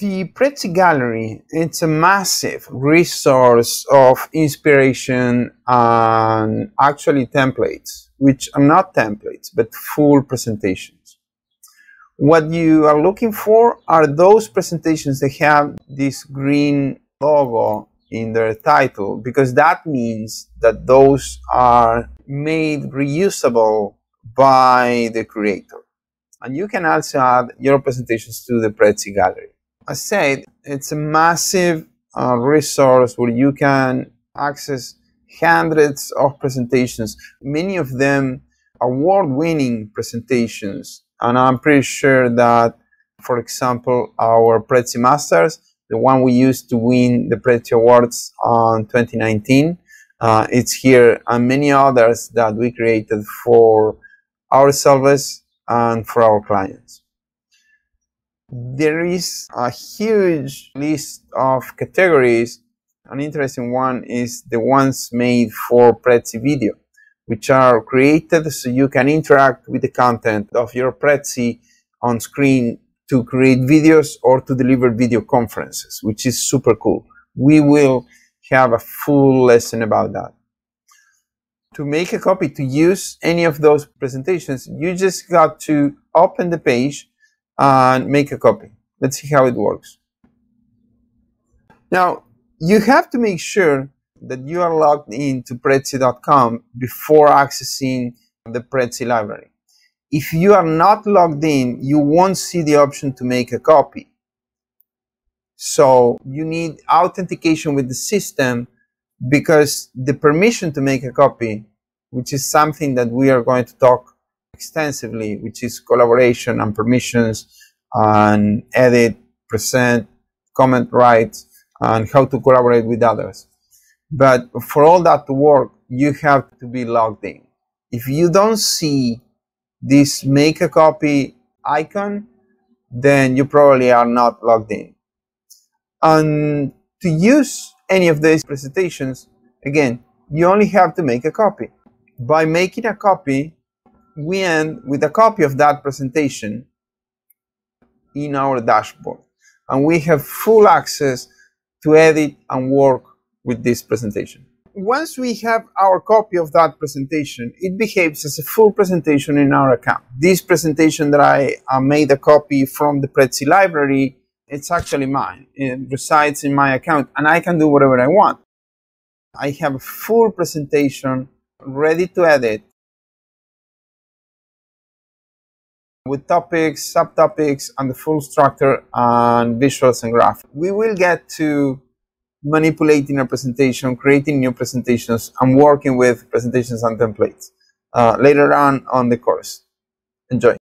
The Prezi Gallery, it's a massive resource of inspiration and actually templates, which are not templates, but full presentations. What you are looking for are those presentations that have this green logo in their title, because that means that those are made reusable by the creator. And you can also add your presentations to the Prezi Gallery. I said it's a massive resource where you can access hundreds of presentations, many of them award-winning presentations. And I'm pretty sure that, for example, our Prezi Masters, the one we used to win the Prezi Awards on 2019, it's here, and many others that we created for ourselves and for our clients. There is a huge list of categories. An interesting one is the ones made for Prezi video, which are created so you can interact with the content of your Prezi on screen to create videos or to deliver video conferences, which is super cool. We will have a full lesson about that. To make a copy, to use any of those presentations, you just got to open the page and make a copy. Let's see how it works. Now, you have to make sure that you are logged into Prezi.com before accessing the Prezi library. If you are not logged in, you won't see the option to make a copy. So you need authentication with the system, because the permission to make a copy, which is something that we are going to talk extensively, which is collaboration and permissions and edit, present, comment rights, and how to collaborate with others. But for all that to work, you have to be logged in. If you don't see this make a copy icon, then you probably are not logged in. And to use any of these presentations, again, you only have to make a copy. By making a copy, we end with a copy of that presentation in our dashboard, and we have full access to edit and work with this presentation. Once we have our copy of that presentation, it behaves as a full presentation in our account. This presentation that I made a copy from the Prezi library, it's actually mine. It resides in my account, and I can do whatever I want. I have a full presentation ready to edit, with topics, subtopics, and the full structure and visuals and graphics. We will get to manipulating a presentation, creating new presentations, and working with presentations and templates later on the course. Enjoy.